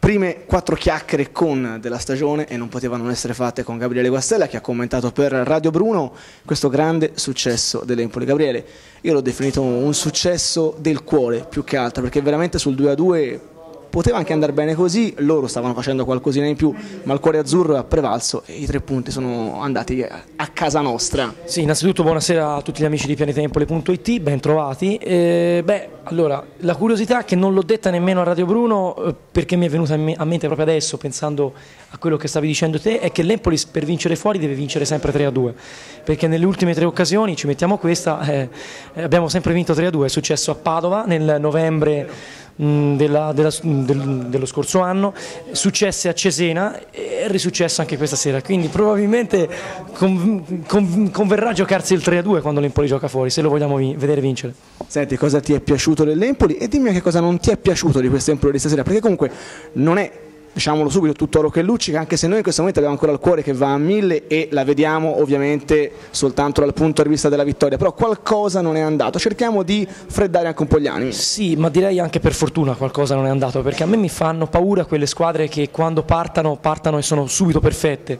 Prime quattro chiacchiere con della stagione e non potevano non essere fatte con Gabriele Guastella, che ha commentato per Radio Bruno questo grande successo dell'Empoli. Gabriele, io l'ho definito un successo del cuore più che altro, perché veramente sul 2-2 poteva anche andare bene così, loro stavano facendo qualcosina in più, ma il cuore azzurro ha prevalso e i tre punti sono andati a casa nostra. Sì, innanzitutto buonasera a tutti gli amici di Pianetaempoli.it, ben trovati. Allora, la curiosità che non l'ho detta nemmeno a Radio Bruno, perché mi è venuta a mente proprio adesso, pensando a quello che stavi dicendo te, è che l'Empoli per vincere fuori deve vincere sempre 3-2, perché nelle ultime tre occasioni, ci mettiamo questa, abbiamo sempre vinto 3-2, è successo a Padova nel novembre dello scorso anno, successe a Cesena e è risuccesso anche questa sera, quindi probabilmente converrà giocarsi il 3-2 quando l'Empoli gioca fuori, se lo vogliamo vedere vincere. Senti, cosa ti è piaciuto dell'Empoli e dimmi anche cosa non ti è piaciuto di questo Empoli di stasera, perché comunque non è, diciamolo subito, tutto oro che luccica, anche se noi in questo momento abbiamo ancora il cuore che va a 1000 e la vediamo ovviamente soltanto dal punto di vista della vittoria, però qualcosa non è andato, cerchiamo di freddare anche un po' gli animi. Sì, ma direi anche per fortuna qualcosa non è andato, perché a me mi fanno paura quelle squadre che quando partano e sono subito perfette.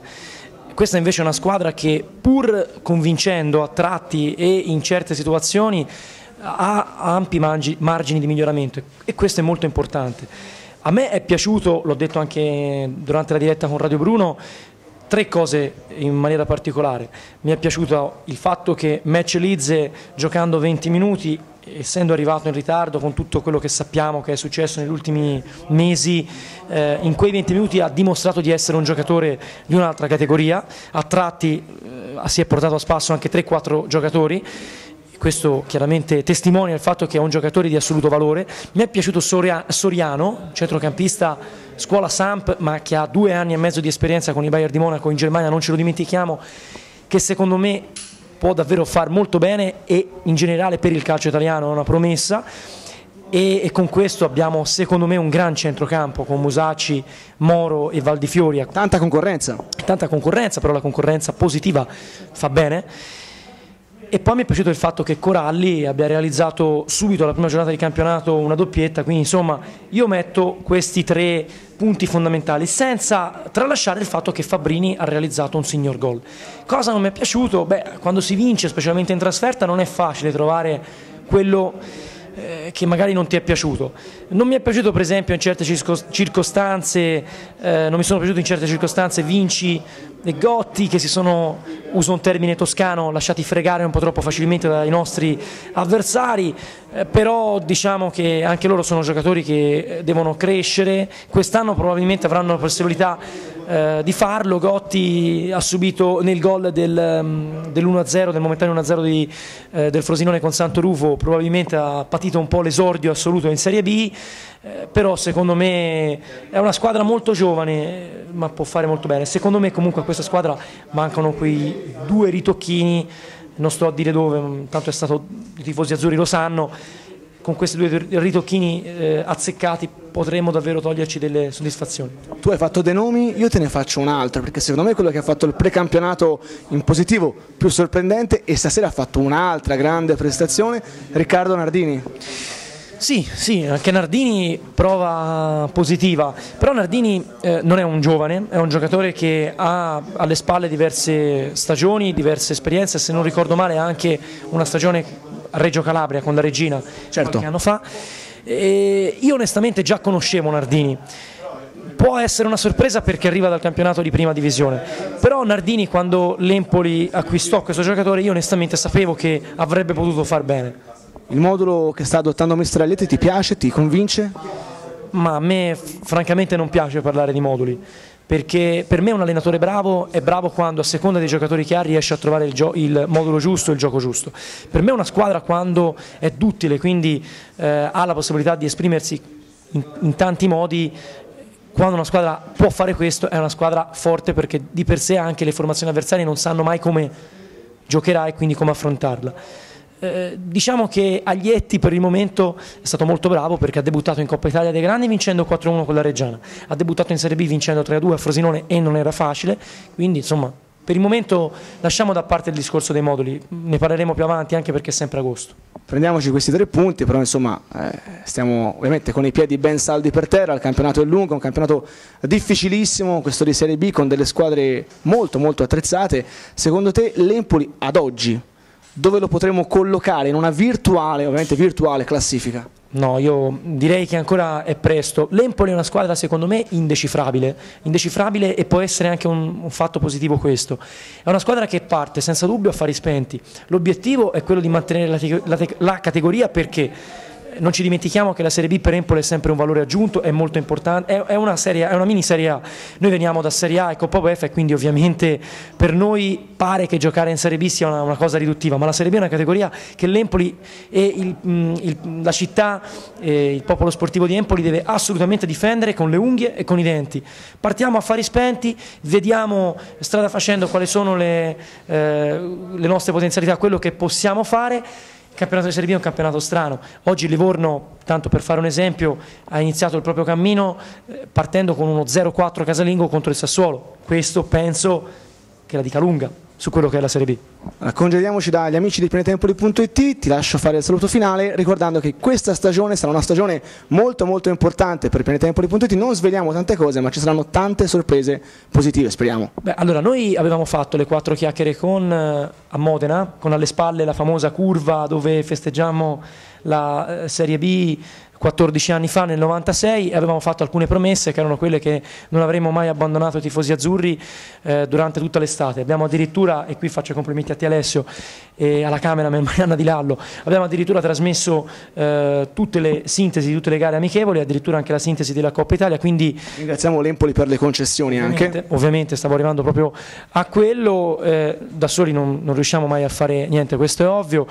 Questa invece è una squadra che, pur convincendo a tratti e in certe situazioni, ha ampi margini di miglioramento, e questo è molto importante. A me è piaciuto, l'ho detto anche durante la diretta con Radio Bruno, tre cose in maniera particolare. Mi è piaciuto il fatto che Match Lize, giocando 20 minuti, essendo arrivato in ritardo con tutto quello che sappiamo che è successo negli ultimi mesi, in quei 20 minuti ha dimostrato di essere un giocatore di un'altra categoria, a tratti si è portato a spasso anche 3-4 giocatori. Questo chiaramente testimonia il fatto che è un giocatore di assoluto valore. Mi è piaciuto Soriano, centrocampista scuola Samp, ma che ha 2 anni e mezzo di esperienza con i Bayern di Monaco in Germania, non ce lo dimentichiamo, che secondo me può davvero far molto bene e in generale per il calcio italiano è una promessa. E con questo abbiamo secondo me un gran centrocampo con Musacci, Moro e Valdifiori. Tanta concorrenza, però la concorrenza positiva fa bene. E poi mi è piaciuto il fatto che Coralli abbia realizzato subito alla prima giornata di campionato una doppietta, quindi insomma io metto questi tre punti fondamentali, senza tralasciare il fatto che Fabrini ha realizzato un signor gol. Cosa non mi è piaciuto? Beh, quando si vince, specialmente in trasferta, non è facile trovare quello che magari non ti è piaciuto. Non mi è piaciuto per esempio in certe circostanze, non mi sono piaciuto in certe circostanze Vinci e Gotti, che si sono, uso un termine toscano, lasciati fregare un po' troppo facilmente dai nostri avversari, però diciamo che anche loro sono giocatori che devono crescere, quest'anno probabilmente avranno la possibilità di farlo. Gotti ha subito nel gol dell'1-0, del momentaneo 1-0 del Frosinone con Santo Rufo, probabilmente ha patito un po' l'esordio assoluto in Serie B, però secondo me è una squadra molto giovane ma può fare molto bene. Secondo me comunque a questa squadra mancano quei 2 ritocchini, non sto a dire dove, tanto è stato, i tifosi azzurri lo sanno. Con questi 2 ritocchini azzeccati potremo davvero toglierci delle soddisfazioni. Tu hai fatto dei nomi, io te ne faccio un altro, perché secondo me quello che ha fatto il precampionato in positivo più sorprendente, e stasera ha fatto un'altra grande prestazione, Riccardo Nardini. Sì, anche Nardini prova positiva, però Nardini non è un giovane, è un giocatore che ha alle spalle diverse stagioni, diverse esperienze, se non ricordo male anche una stagione a Reggio Calabria con la Regina, certo, qualche anno fa. E io onestamente già conoscevo Nardini, può essere una sorpresa perché arriva dal campionato di prima divisione, però Nardini, quando l'Empoli acquistò questo giocatore, io onestamente sapevo che avrebbe potuto far bene. Il modulo che sta adottando mister Aglietti ti piace, ti convince? Ma a me francamente non piace parlare di moduli, perché per me un allenatore bravo è bravo quando, a seconda dei giocatori che ha, riesce a trovare il modulo giusto, il gioco giusto. Per me una squadra, quando è duttile, quindi ha la possibilità di esprimersi in tanti modi, quando una squadra può fare questo è una squadra forte, perché di per sé anche le formazioni avversarie non sanno mai come giocherà e quindi come affrontarla. Diciamo che Aglietti per il momento è stato molto bravo, perché ha debuttato in Coppa Italia dei Grandi vincendo 4-1 con la Reggiana, ha debuttato in Serie B vincendo 3-2 a Frosinone e non era facile, quindi insomma Per il momento lasciamo da parte il discorso dei moduli, ne parleremo più avanti anche perché è sempre agosto. Prendiamoci questi 3 punti, però insomma stiamo ovviamente con i piedi ben saldi per terra, il campionato è lungo, è un campionato difficilissimo, questo di Serie B con delle squadre molto molto attrezzate. Secondo te l'Empoli ad oggi dove lo potremo collocare in una virtuale, ovviamente virtuale classifica? No, io direi che ancora è presto. L'Empoli è una squadra secondo me indecifrabile, indecifrabile, e può essere anche un fatto positivo questo. È una squadra che parte senza dubbio a fari spenti. L'obiettivo è quello di mantenere la categoria, perché non ci dimentichiamo che la Serie B per Empoli è sempre un valore aggiunto, è molto importante, è una mini Serie A. Noi veniamo da Serie A e Coppa UEFA, e quindi ovviamente per noi pare che giocare in Serie B sia una cosa riduttiva, ma la Serie B è una categoria che l'Empoli e la città e il popolo sportivo di Empoli deve assolutamente difendere con le unghie e con i denti. Partiamo a fari spenti, vediamo strada facendo quali sono le nostre potenzialità, quello che possiamo fare. Il campionato di Serie B è un campionato strano. Oggi Livorno, tanto per fare un esempio, ha iniziato il proprio cammino partendo con uno 0-4 casalingo contro il Sassuolo. Questo penso che la dica lunga su quello che è la Serie B. Allora, congediamoci dagli amici di Pianetaempoli.it, ti lascio fare il saluto finale ricordando che questa stagione sarà una stagione molto molto importante per Pianetaempoli.it. Non sveliamo tante cose, ma ci saranno tante sorprese positive, speriamo. Beh, allora, noi avevamo fatto le 4 chiacchiere a Modena, con alle spalle la famosa curva dove festeggiamo la Serie B 14 anni fa, nel 96, e avevamo fatto alcune promesse che erano quelle che non avremmo mai abbandonato i tifosi azzurri durante tutta l'estate. Abbiamo addirittura, e qui faccio complimenti a te Alessio e alla camera Mariana Di Lallo, abbiamo addirittura trasmesso tutte le sintesi di tutte le gare amichevoli, addirittura anche la sintesi della Coppa Italia, quindi ringraziamo l'Empoli per le concessioni anche. Ovviamente stavo arrivando proprio a quello, da soli non riusciamo mai a fare niente, questo è ovvio.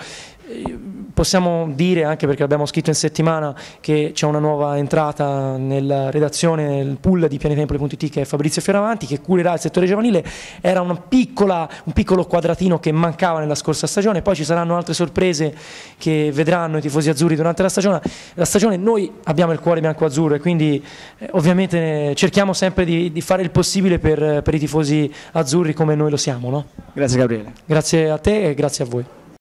Possiamo dire, anche perché abbiamo scritto in settimana, che c'è una nuova entrata nella redazione, nel pool di Pianetaempoli.it, che è Fabrizio Fioravanti, che curerà il settore giovanile. Era un piccolo quadratino che mancava nella scorsa stagione. Poi ci saranno altre sorprese che vedranno i tifosi azzurri durante la stagione. Noi abbiamo il cuore bianco-azzurro e quindi ovviamente cerchiamo sempre di fare il possibile per i tifosi azzurri come noi lo siamo, no? Grazie Gabriele. Grazie a te e grazie a voi.